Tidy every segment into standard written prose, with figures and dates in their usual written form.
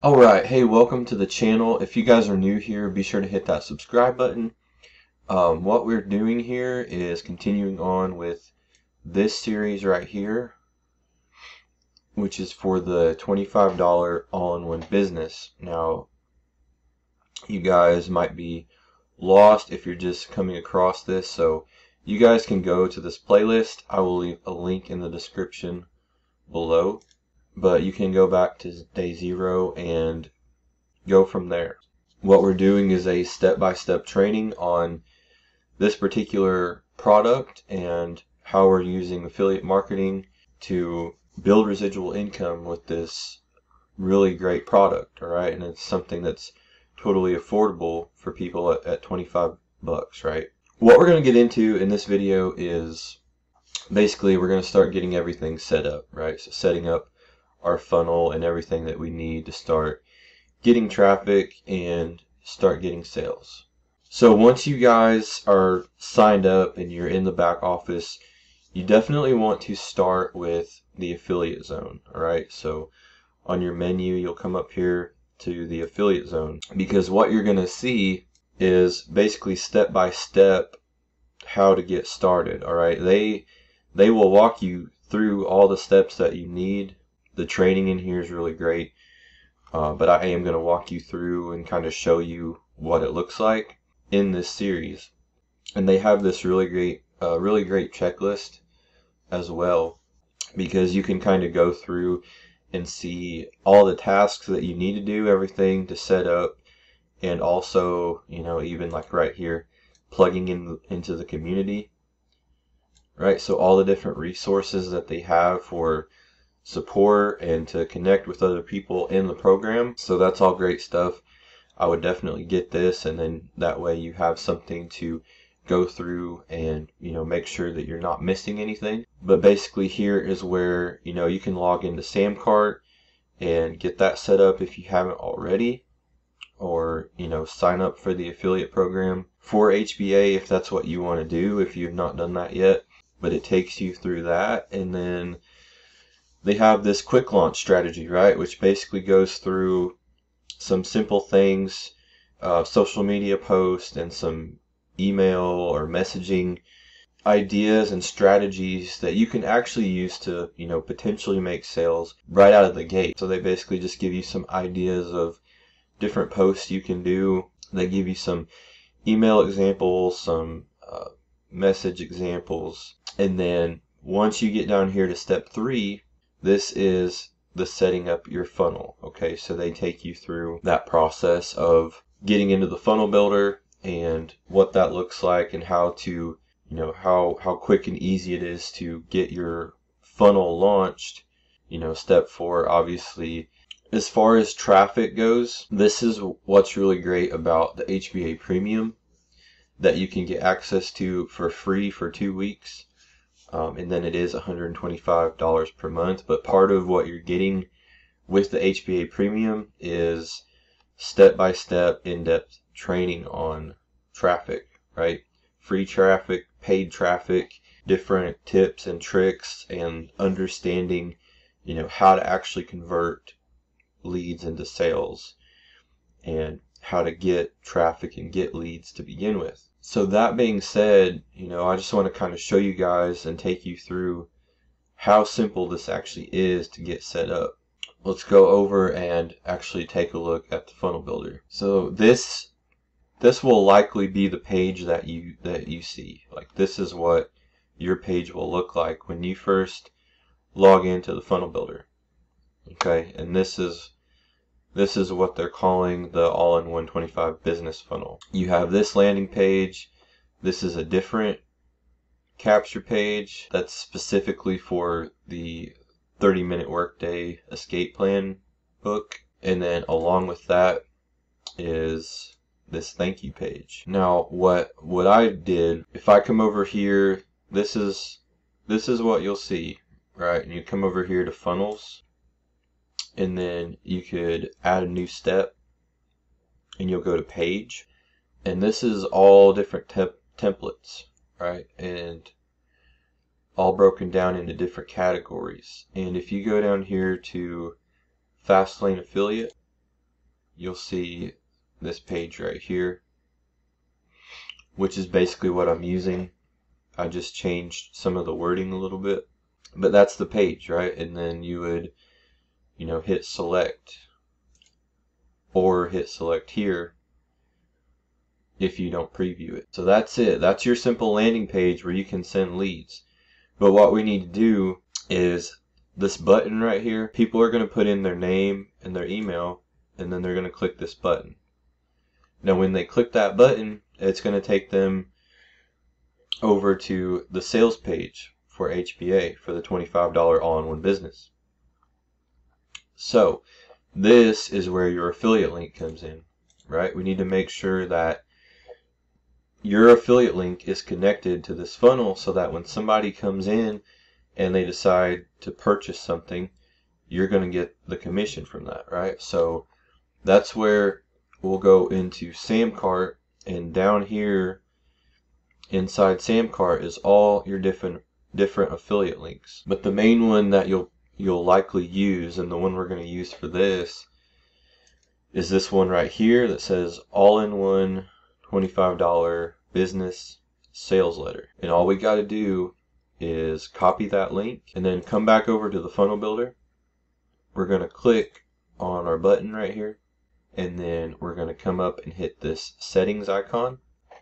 Alright, hey, welcome to the channel. If you guys are new here, be sure to hit that subscribe button. What we're doing here is continuing on with this series right here, which is for the $25 all-in-one business. Now, you guys might be lost if you're just coming across this, so you guys can go to this playlist. I will leave a link in the description below. But you can go back to day 0 and go from there. What we're doing is a step-by-step training on this particular product and how we're using affiliate marketing to build residual income with this really great product, all right? And it's something that's totally affordable for people at 25 bucks, right? What we're going to get into in this video is basically we're going to start getting everything set up, right? So setting up our funnel and everything that we need to start getting traffic and start getting sales. So once you guys are signed up and you're in the back office, you definitely want to start with the affiliate zone. All right, so on your menu you'll come up here to the affiliate zone, because what you're going to see is basically step by step how to get started. All right, they will walk you through all the steps that you need. The training in here is really great, but I am going to walk you through and kind of show you what it looks like in this series. And they have this really great checklist as well, because you can kind of go through and see all the tasks that you need to do, everything to set up, and also, you know, even like right here, plugging in into the community, right? So all the different resources that they have for support and to connect with other people in the program. So that's all great stuff. I would definitely get this, and then that way you have something to go through and, you know, make sure that you're not missing anything. But basically here is where, you know, you can log into SamCart and get that set up if you haven't already, or, you know, sign up for the affiliate program for HBA if that's what you want to do, if you've not done that yet. But it takes you through that, and then they have this quick launch strategy, right, which basically goes through some simple things, social media posts and some email or messaging ideas and strategies that you can actually use to, you know, potentially make sales right out of the gate. So they basically just give you some ideas of different posts you can do. They give you some email examples, some message examples, and then once you get down here to step 3, this is the setting up your funnel. Okay, so they take you through that process of getting into the funnel builder and what that looks like, and how to, you know, how quick and easy it is to get your funnel launched. You know, step 4, obviously, as far as traffic goes, this is what's really great about the HBA Premium that you can get access to for free for 2 weeks. And then it is $125 per month. But part of what you're getting with the HBA Premium is step-by-step, in-depth training on traffic, right? Free traffic, paid traffic, different tips and tricks, and understanding, you know, how to actually convert leads into sales and how to get traffic and get leads to begin with. So that being said, you know, I just want to kind of show you guys and take you through how simple this actually is to get set up. Let's go over and actually take a look at the funnel builder. So this will likely be the page that you see. Like, this is what your page will look like when you first log into the funnel builder. Okay, and this is what they're calling the all-in-one 25 business funnel. You have this landing page. This is a different capture page that's specifically for the 30-minute workday escape plan book. And then along with that is this thank you page. Now what I did, if I come over here, this is what you'll see, right? And you come over here to funnels, and then you could add a new step and you'll go to page, and this is all different templates, right, and all broken down into different categories. And if you go down here to Fastlane Affiliate, you'll see this page right here, which is basically what I'm using. I just changed some of the wording a little bit, but that's the page, right? And then you would, you know, hit select or hit select here if you don't preview it. So that's it. That's your simple landing page where you can send leads. But what we need to do is this button right here. People are going to put in their name and their email, and then they're going to click this button. Now when they click that button, it's going to take them over to the sales page for HBA, for the $25 all-in-one business. So this is where your affiliate link comes in, right? We need to make sure that your affiliate link is connected to this funnel so that when somebody comes in and they decide to purchase something, you're going to get the commission from that, right? So that's where we'll go into SamCart, and down here inside SamCart is all your different affiliate links. But the main one that you'll likely use, and the one we're going to use for this, is this one right here that says all-in-one $25 business sales letter. And all we got to do is copy that link and then come back over to the funnel builder. We're going to click on our button right here, and then we're going to come up and hit this settings icon.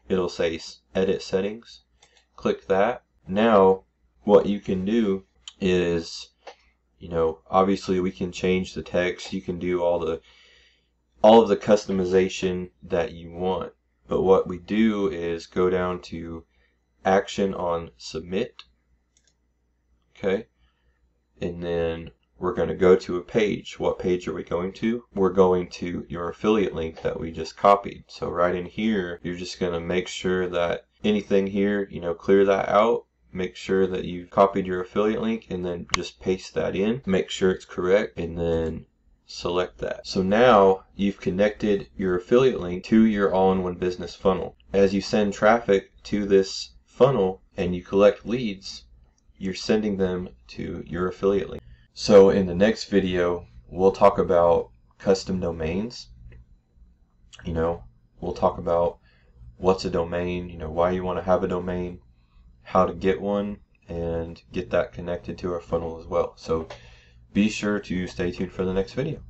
It'll say edit settings. Click that. Now what you can do is, you know, obviously we can change the text. You can do all of the customization that you want. But what we do is go down to action on submit, okay? And then we're going to go to a page. What page are we going to? We're going to your affiliate link that we just copied. So right in here, you're just going to make sure that anything here, you know, clear that out. Make sure that you've copied your affiliate link and then just paste that in. Make sure it's correct and then select that. So now you've connected your affiliate link to your all-in-one business funnel. As you send traffic to this funnel and you collect leads, you're sending them to your affiliate link. So in the next video, we'll talk about custom domains. You know, we'll talk about what's a domain, you know, why you want to have a domain, how to get one, and get that connected to our funnel as well. So be sure to stay tuned for the next video.